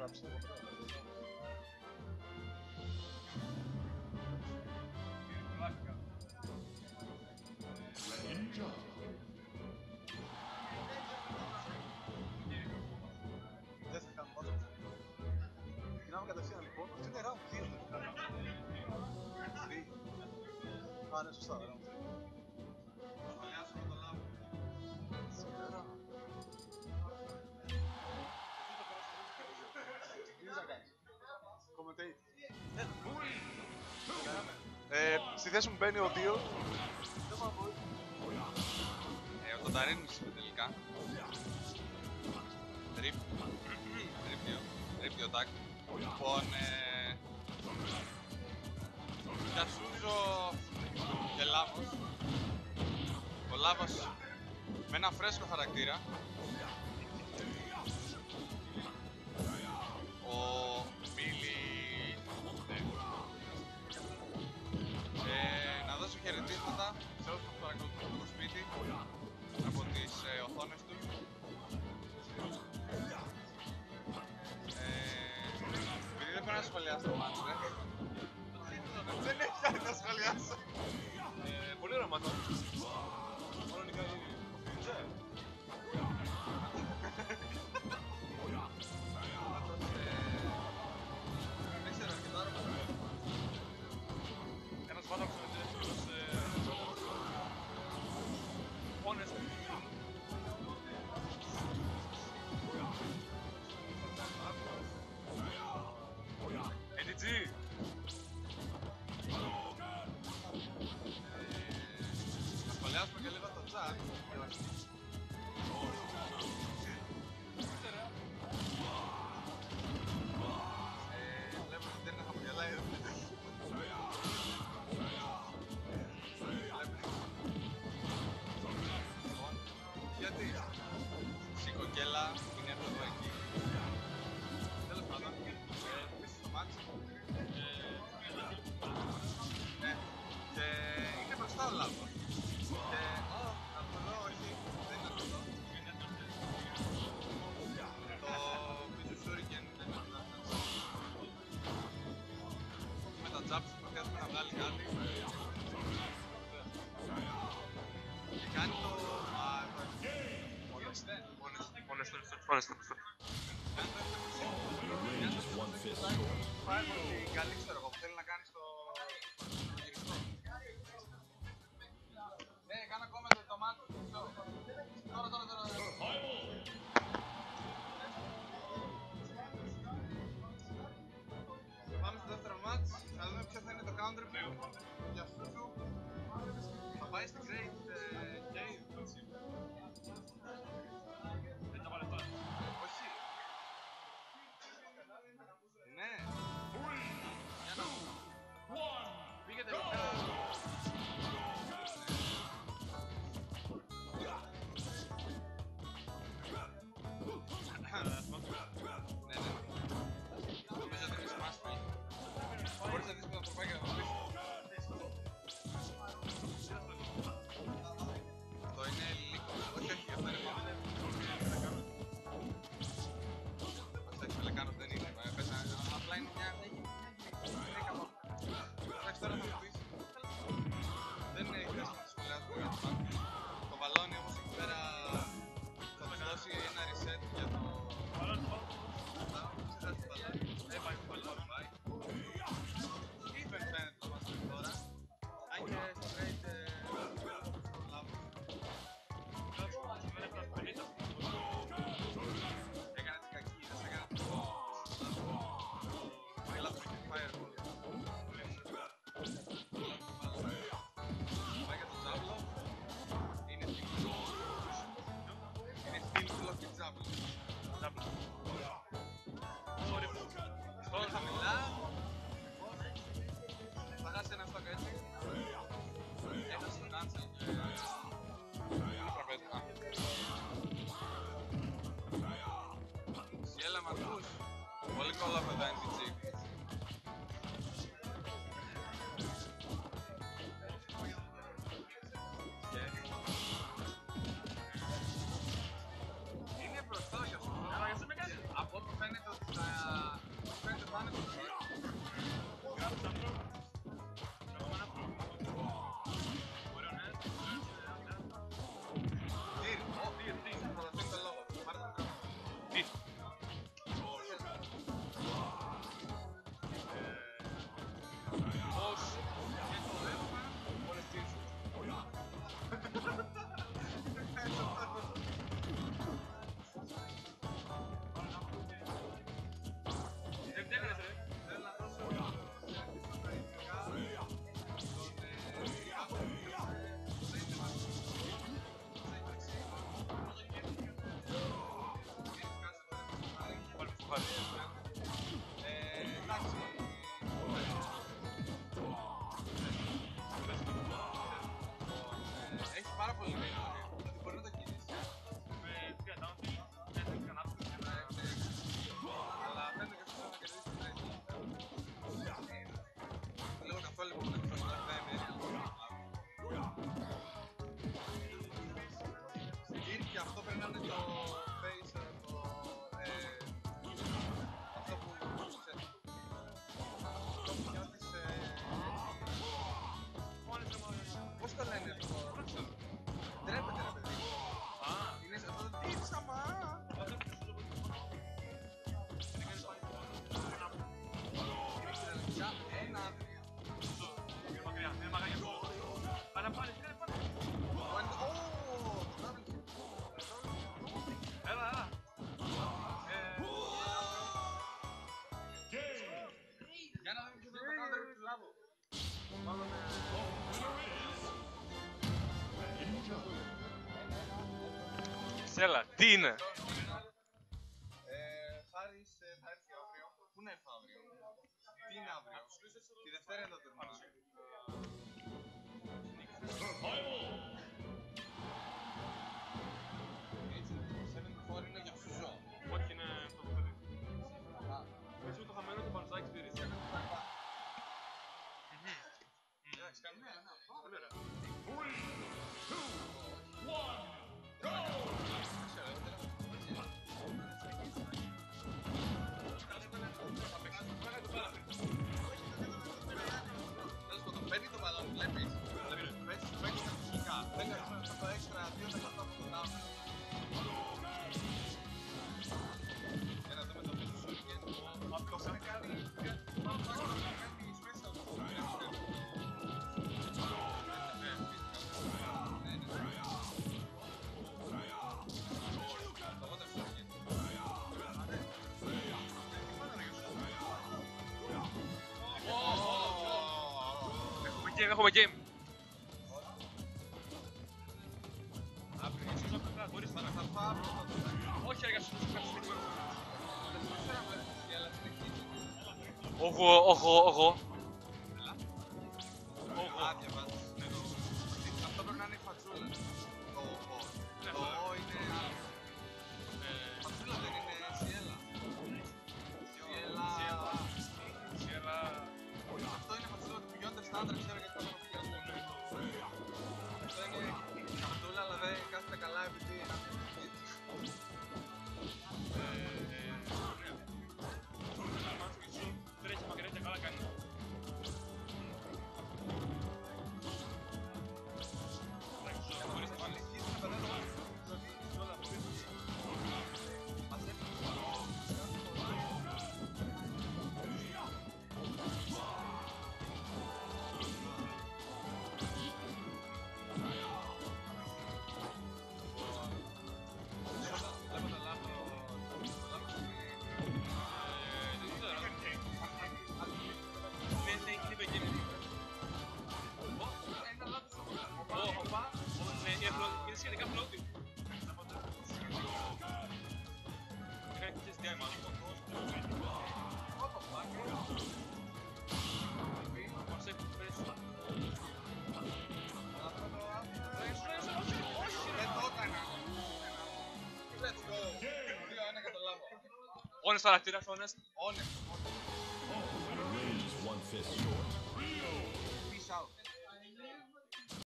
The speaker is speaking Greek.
traps that were Enjoy. Δέστε κάνουν μάτσα τους. Γινάμε κατευθείαν λοιπόν. Αυτή είναι ράμπ, τι είναι. Α, ναι, σωστά, ράμπ. Παλιάσουμε το λάβο. Σήμερα. Λίζα κάνεις. Κομμεντέιτ. Στη θέση μου μπαίνει ο Δίο. Δεν πάω πολύ. Ο Τονταρίνης είπε τελικά. Ρίφτιο τάκ. Λοιπόν, Κασούζο και Λάβος. Ο Λάβος με ένα φρέσκο χαρακτήρα. Ο Μπίλι. Να δώσω χαιρετίσματα σε όσους παρακολουθούν το σπίτι από τις οθόνες του. Επειδή δεν πρέπει να σχολιάσω το μάτσο, δεν έχει κάτι να σχολιάσω. Πολύ ωραίο μάτσο. Μόνο νικά γίνει. Δεν ξέρω, αρκετά άρωμα. Ένας βάταξο με τελευταίος πόνες. ADG! Θα σχολιάσουμε και λίγο στο chat. Βλέπω ότι δεν είναι χαμογελάει. Γιατί σηκοκέλα είναι ευρωπαϊκή. Τέλος πάντων, πίσω στο μάτς. Ναι, και είναι μπροστά ο Λάβος. Και από εδώ, όχι, δεν είναι από εδώ. Το πιτσουσούρικεν δεν είναι από εδώ. Με τα τζάπς προσπαθούμε να βγάλει κάτι. Και κάνει το... Μόνες. Πάει πολύ καλή, ξέρω εγώ, που θέλει να κάνει στο γυριστό. Ναι, κάνω ακόμα το μάτι. Τώρα. Πάμε στο δεύτερο μάτς, να δούμε ποιο θα είναι το counter play. Για Σούζου θα πάει στην Great Game. Δεν τα βάλε τώρα. Όχι. Ναι. Πήγε τελικά. Ναι. Νομίζω ότι είσαι μάσπη. Μπορείς να δεις με το τροπάκι να το πεις. Αυτό είναι λίγο. Όχι, αυτό είναι λίγο. Τώρα θα μου πεις, δεν είναι η θέση να σχολιάσουμε για το μάτι. Το βαλόνι όμως εκεί πέρα θα μας δώσει ένα reset για το... Δεν πάει πολύ να πάει. Even φαίνεται το μας μέχρι τώρα. Αν και στο great... Έκανε τις κακίδες, έκανε τις κακίδες. Τώρα χαμηλά. Θα χάσει ένα στόκ έτσι. Έχασε τον Άντσελ και... Γέλα μ' ακούς. Πολύ κόλλα με τα NPG. Είναι μπροστά για σου. Αλλά για σου με κάνει. Από όπου φαίνεται ότι θα... σε Λατίνα. Χάρης, Χάρης και αύριο. Πού να έρθω αύριο? Τι είναι αύριο? Τη Δευτέρα είναι το τερμάνα. Έτσι, το 7-4 είναι για σουζό. Όχι, είναι το παιδί. Έτσι με το χαμένο του Πανουσάκη πήρες. Εντάξει, κάνουμε. Ωραία. 3, 2, 1, GO! Έχουμε game. Όχι, αργά σου το Οχο. Αυτό πρέπει να είναι η φατσούλα. Το οχο είναι... Φατσούλα δεν είναι σιέλα. Σιέλα... Αυτό είναι φατσούλα του πηγιόντα στα άντρα, ξέρω γιατί θα Let's go! Όνες χαρακτήρας, όνες.